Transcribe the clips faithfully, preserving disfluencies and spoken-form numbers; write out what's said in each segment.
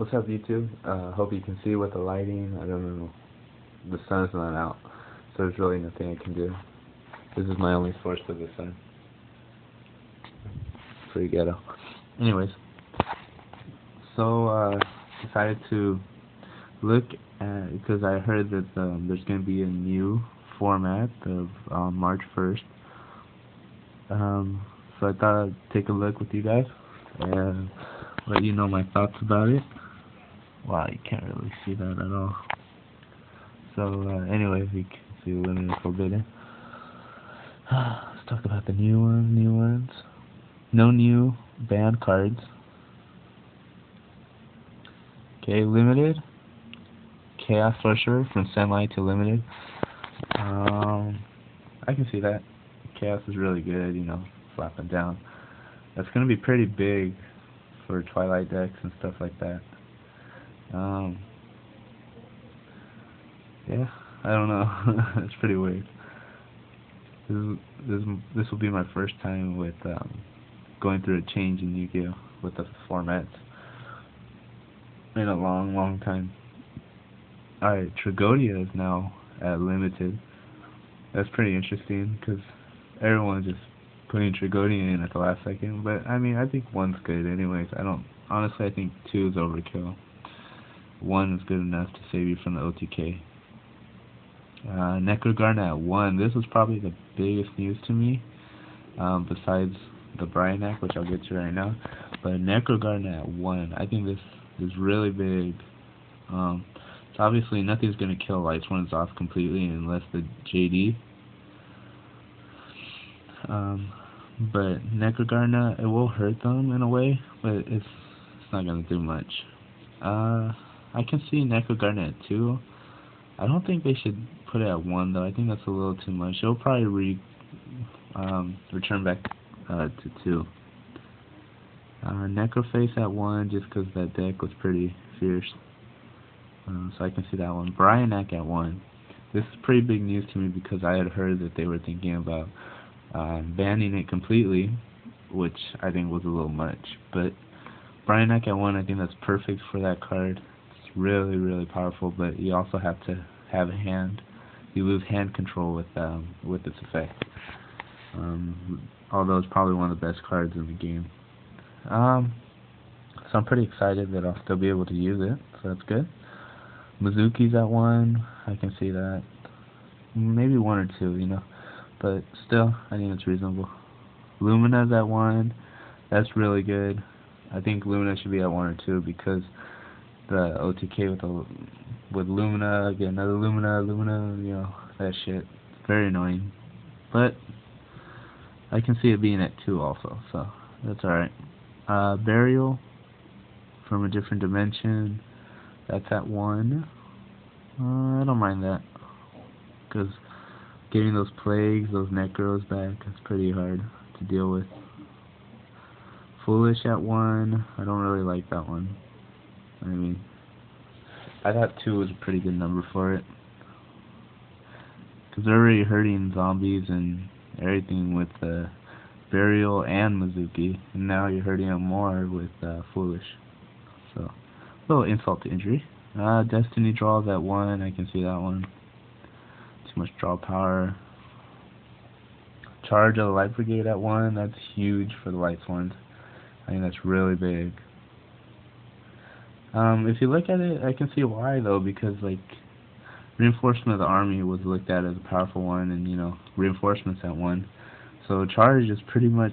What's up, YouTube? Uh, hope you can see with the lighting. I don't know. The sun's not out, so there's really nothing I can do. This is my only source of the sun. Pretty ghetto. Anyways, so uh, decided to look at, because I heard that um, there's going to be a new format of um, March first. Um, so I thought I'd take a look with you guys and let you know my thoughts about it. Wow, you can't really see that at all. So uh, anyway, you can see Lumina Forbidden. Let's talk about the new ones, new ones. No new banned cards. Okay, limited. Chaos Rusher from Sunlight to limited. Um, I can see that. Chaos is really good, you know, slapping down. That's going to be pretty big for Twilight decks and stuff like that. Um, yeah, I don't know. It's pretty weird. This is, this, this will be my first time with um, going through a change in Yu-Gi-Oh! With the formats in a long, long time. Alright, Trigonia is now at limited. That's pretty interesting because everyone's just putting Trigonia in at the last second, but I mean, I think one's good anyways. I don't, honestly, I think two is overkill. One is good enough to save you from the O T K. Uh, Necro Gardna at one. This was probably the biggest news to me, um, besides the Brionac, which I'll get to right now. But Necro Gardna at one. I think this is really big. Um, so obviously nothing's going to kill Lights when it's off completely unless the J D. Um, but Necro Gardna, it will hurt them in a way, but it's, it's not going to do much. Uh, I can see Necro Gardna at two. I don't think they should put it at one though. I think that's a little too much. It'll probably re, um, return back uh, to two. Uh, Necroface at one, just because that deck was pretty fierce. Um, so I can see that one. Brionac at one. This is pretty big news to me because I had heard that they were thinking about uh, banning it completely, which I think was a little much. But Brionac at one, I think that's perfect for that card. It's really, really powerful, but you also have to have a hand. You lose hand control with um, with its effect. Um, although it's probably one of the best cards in the game. Um, so I'm pretty excited that I'll still be able to use it, so that's good. Mezuki's at one, I can see that. Maybe one or two, you know, but still, I think it's reasonable. Lumina's at one, that's really good. I think Lumina should be at one or two because the O T K with the with Lumina, get another Lumina, Lumina, you know, that shit. It's very annoying. But I can see it being at two also, so that's alright. Uh, Burial from a different dimension, that's at one. Uh, I don't mind that because getting those plagues, those necros back, it's pretty hard to deal with. Foolish at one. I don't really like that one. I mean, I thought two was a pretty good number for it. Because they're already hurting zombies and everything with uh, Burial and Mezuki. And now you're hurting them more with uh, Foolish. So, a little insult to injury. Uh, Destiny Draws at one. I can see that one. Too much draw power. Charge of the Light Brigade at one. That's huge for the Lights ones. I think that's really big. Um, if you look at it, I can see why though, because like reinforcement of the army was looked at as a powerful one, and you know, reinforcements at one. So charge is pretty much,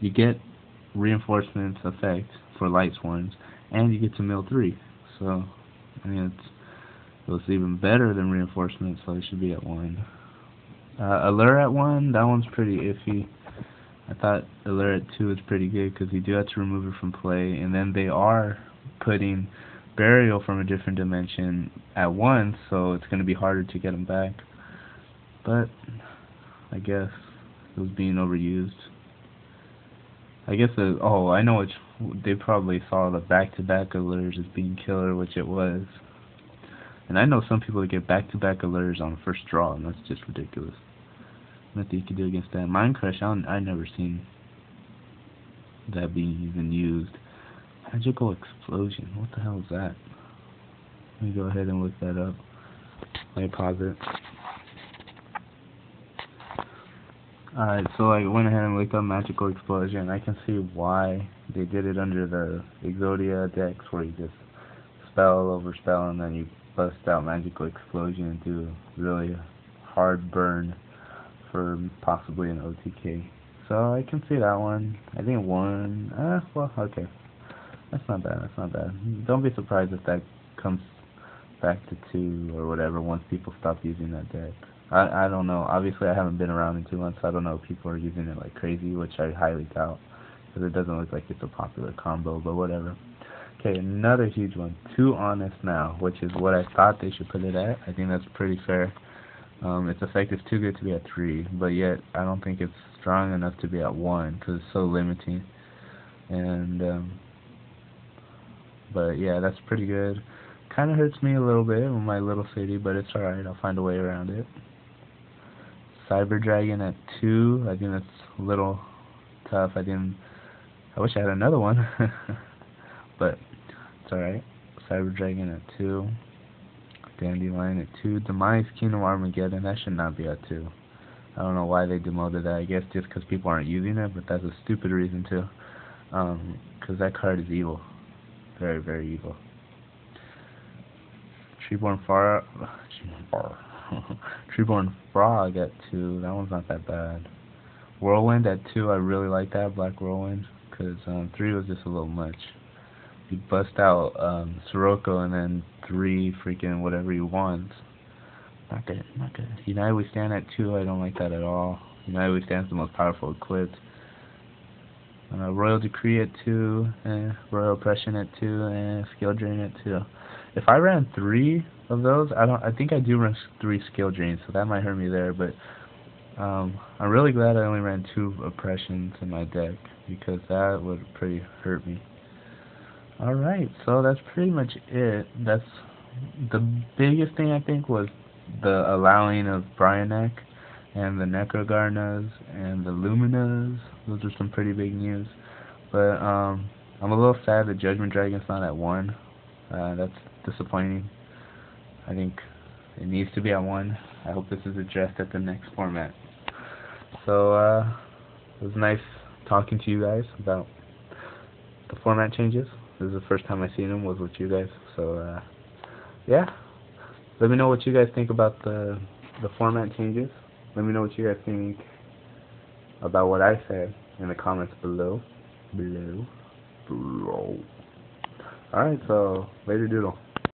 you get reinforcements effect for lights ones, and you get to mill three. So I mean, it's it was even better than reinforcement, so it should be at one. Uh, Allure at one, that one's pretty iffy. I thought Allure at two was pretty good because you do have to remove it from play, and then they are putting Burial from a different dimension at one, so it's going to be harder to get them back. But I guess it was being overused. I guess the, oh, I know which, they probably saw the back-to-back Allures as being killer, which it was. And I know some people that get back-to-back Allures on the first draw, and that's just ridiculous. Nothing you can do against that. Mind Crush, I don't, I've never seen that being even used. Magical Explosion. What the hell is that? Let me go ahead and look that up. Let me pause it. Alright, so I went ahead and looked up Magical Explosion. I can see why they did it under the Exodia decks, where you just spell over spell and then you bust out Magical Explosion and do a really hard burn for possibly an O T K. So I can see that one. I think one, uh, well, okay. That's not bad, that's not bad. Don't be surprised if that comes back to two or whatever once people stop using that deck. I, I don't know. Obviously, I haven't been around in two months, so I don't know if people are using it like crazy, which I highly doubt, because it doesn't look like it's a popular combo, but whatever. Okay, another huge one, Too Honest Now, which is what I thought they should put it at. I think that's pretty fair. Um, its effect is too good to be at three, but yet I don't think it's strong enough to be at one, because it's so limiting. And, um, but yeah, that's pretty good. Kind of hurts me a little bit in my little city, but it's alright, I'll find a way around it. Cyber Dragon at two, I think that's a little tough. I didn't, I wish I had another one, but it's alright. Cyber Dragon at two, Dandelion at two, Demise King of Armageddon, that should not be at two. I don't know why they demoted that, I guess just because people aren't using it, but that's a stupid reason too, um, because that card is evil, very, very evil. Treeborn Fara, Treeborn Frog at two, that one's not that bad. Whirlwind at two, I really like that, Black Whirlwind, because um, three was just a little much. You bust out um, Sirocco and then three freaking whatever you want. Not good, not good. United We Stand at two, I don't like that at all. United We Stand's the most powerful equipped. Uh, Royal Decree at two, eh. Royal Oppression at two, eh. Skill Drain at two. If I ran three of those, I don't. I think I do run three Skill Drains, so that might hurt me there, but um, I'm really glad I only ran two Oppressions in my deck, because that would pretty hurt me. Alright, so that's pretty much it. That's the biggest thing I think was the allowing of Brionac and the Necro Gardnas and the Luminas. Those are some pretty big news. But um, I'm a little sad that Judgment Dragon's not at one. Uh, that's disappointing. I think it needs to be at one. I hope this is addressed at the next format. So uh, it was nice talking to you guys about the format changes. This is the first time I've seen them was with you guys, so uh, yeah. Let me know what you guys think about the the format changes. Let me know what you guys think about what I said in the comments below. Below. Below. Alright, so later doodle.